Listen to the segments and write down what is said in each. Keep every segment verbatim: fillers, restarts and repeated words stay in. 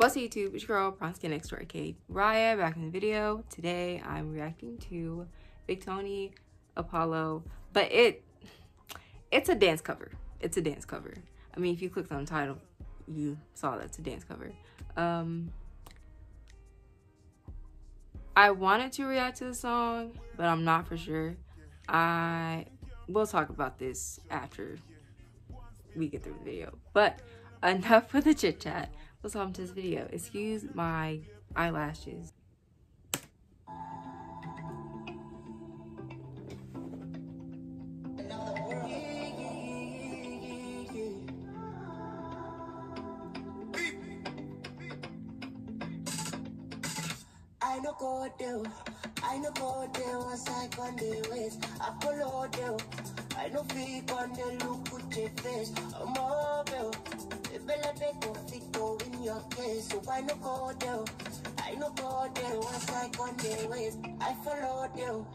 What's up YouTube, it's your girl BRWNSKIN next door, Kate Raya, back in the video. Today I'm reacting to Victony Apollo, but it it's a dance cover. It's a dance cover. I mean, if you clicked on the title, you saw that's a dance cover. Um, I wanted to react to the song, but I'm not for sure. I will talk about this after we get through the video. But enough with the chit chat. Let's hop into this video. Excuse my eyelashes. I no go do, I no go do, I psych on the waist, I follow do, I no fake on the look with your face, I'm mobile, if I make a fit in your case, so I no go do, I no go do, I psych on the waist, I follow do,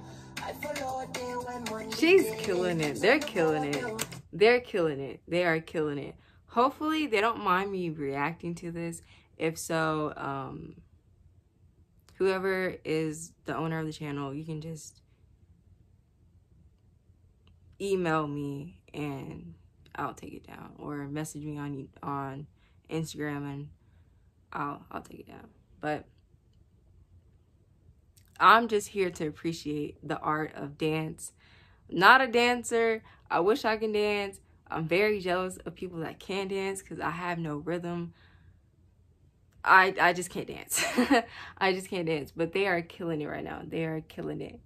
I follow do, I'm on the She's killing it, they're killing it, they're killing it, they are killing it. Hopefully they don't mind me reacting to this. If so, um... whoever is the owner of the channel, you can just email me and I'll take it down, or message me on on Instagram and I'll I'll take it down. But I'm just here to appreciate the art of dance. I'm not a dancer. I wish I can dance. I'm very jealous of people that can dance because I have no rhythm. I, I just can't dance. I just can't dance. But they are killing it right now. They are killing it.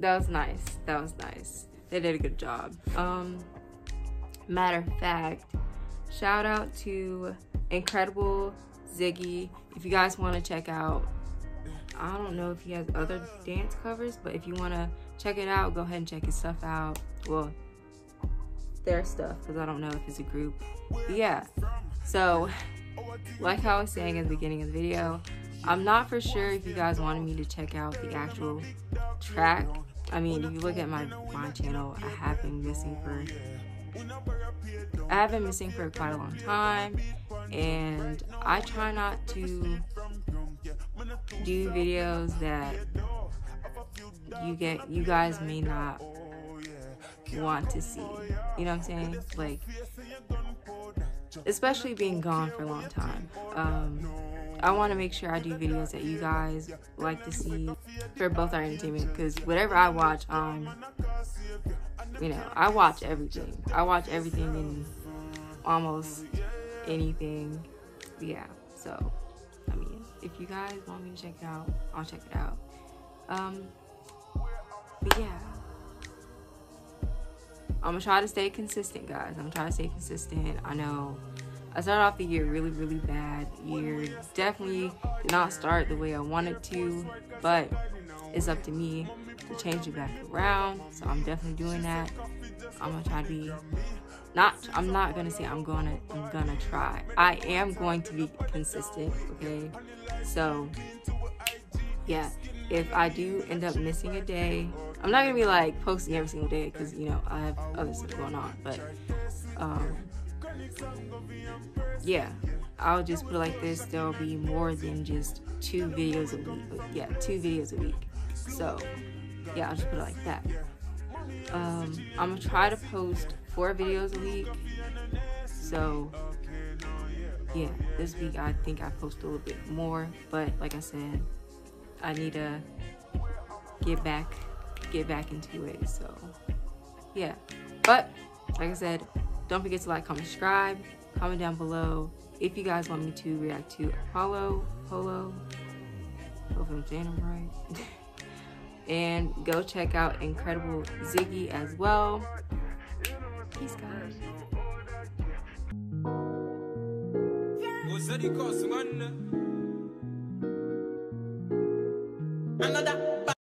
That was nice. That was nice. They did a good job. Um, matter of fact, shout out to Incredible Zigi. If you guys want to check out, I don't know if he has other dance covers, but if you want to check it out, go ahead and check his stuff out. Well, their stuff, because I don't know if it's a group. But yeah. So, like how I was saying at the beginning of the video, I'm not for sure if you guys wanted me to check out the actual track. I mean, if you look at my my channel, I have been missing for I have been missing for quite a long time, and I try not to do videos that you get you guys may not want to see. You know what I'm saying? Like, especially being gone for a long time. Um, I want to make sure I do videos that you guys like to see for both our entertainment, because whatever I watch, um, you know, I watch everything. I watch everything and almost anything. Yeah, so, I mean, if you guys want me to check it out, I'll check it out. Um, but yeah. I'm going to try to stay consistent, guys. I'm going to try to stay consistent. I know I started off the year really, really bad. Year definitely did not start the way I wanted to, but it's up to me to change it back around. So I'm definitely doing that. I'm gonna try to be not. I'm not gonna say I'm gonna. I'm gonna try. I am going to be consistent. Okay. So yeah, if I do end up missing a day, I'm not gonna be like posting every single day because you know I have other stuff going on. But um. yeah, I'll just put it like this: there'll be more than just two videos a week. But yeah, two videos a week. So yeah, I'll just put it like that. Um, I'm gonna try to post four videos a week. So yeah, this week I think I post a little bit more, but like I said, I need to get back, get back into it. So yeah, but like I said, don't forget to like, comment, subscribe, comment down below if you guys want me to react to Apollo, Apollo, hope I'm saying it right, and go check out Incredible Zigi as well. Peace, guys. another.